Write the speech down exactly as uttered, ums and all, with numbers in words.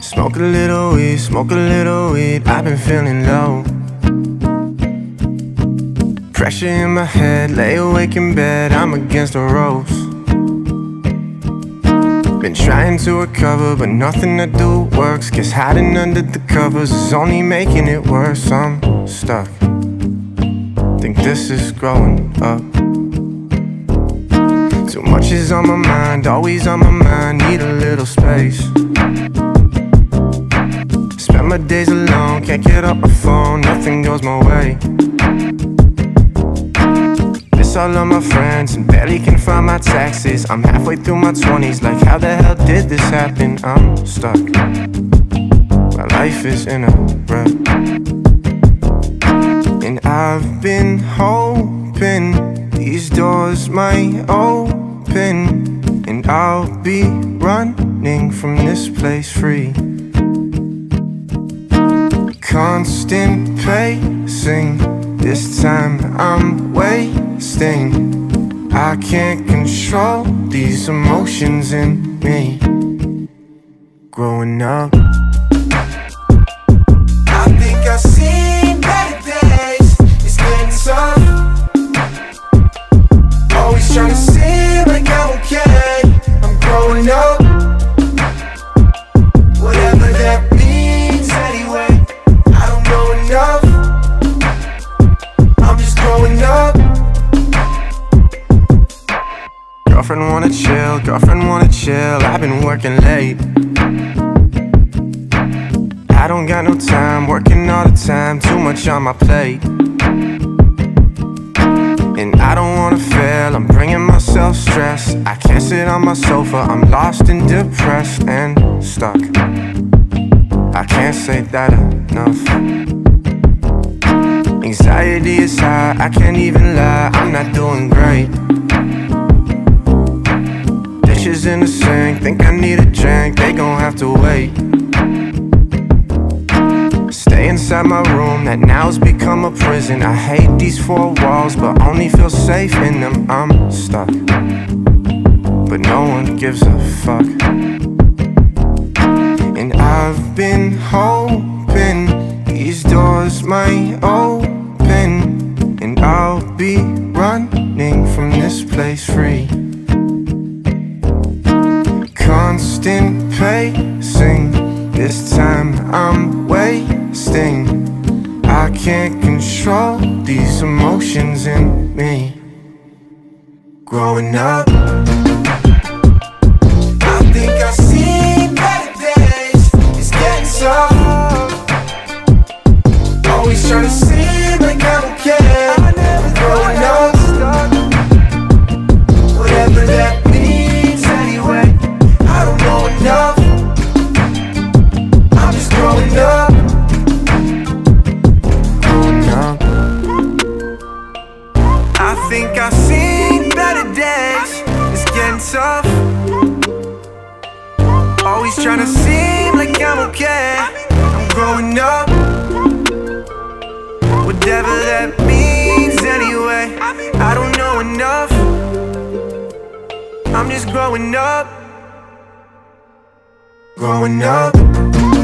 Smoke a little weed, smoke a little weed, I've been feeling low. Pressure in my head, lay awake in bed, I'm against the ropes. Been trying to recover, but nothing I do works. Guess hiding under the covers is only making it worse. I'm stuck, think this is growing up. Too much is on my mind, always on my mind, need a little space. Spend my days alone, can't get off my phone, nothing goes my way. Miss all of my friends and barely can find my taxes. I'm halfway through my twenties, like how the hell did this happen? I'm stuck, my life is in a rut. And I've been hoping these doors might open, and I'll be running from this place free. Constant pacing, this time I'm wasting. I can't control these emotions in me. Growing up, I think I've seen better days. It's getting tough, always trying to seem like I'm okay. I'm growing up, whatever that means anyway. Enough. I'm just growing up. Girlfriend wanna chill, girlfriend wanna chill, I've been working late. I don't got no time, working all the time, too much on my plate. And I don't wanna fail, I'm bringing myself stress. I can't sit on my sofa, I'm lost and depressed and stuck. I can't say that enough. Anxiety is high, I can't even lie, I'm not doing great. Dishes in the sink, think I need a drink, they gon' have to wait. Stay inside my room, that now's become a prison. I hate these four walls, but only feel safe in them. I'm stuck, but no one gives a fuck. And I've been hoping these doors might open, and I'll be running from this place free. Constant pacing, this time I'm wasting. I can't control these emotions in me. Growing up, I think I've seen better days. It's getting tough, always trying to seem like I'm okay. Always trying to seem like I'm okay. I'm growing up, whatever that means anyway. I don't know enough, I'm just growing up. Growing up.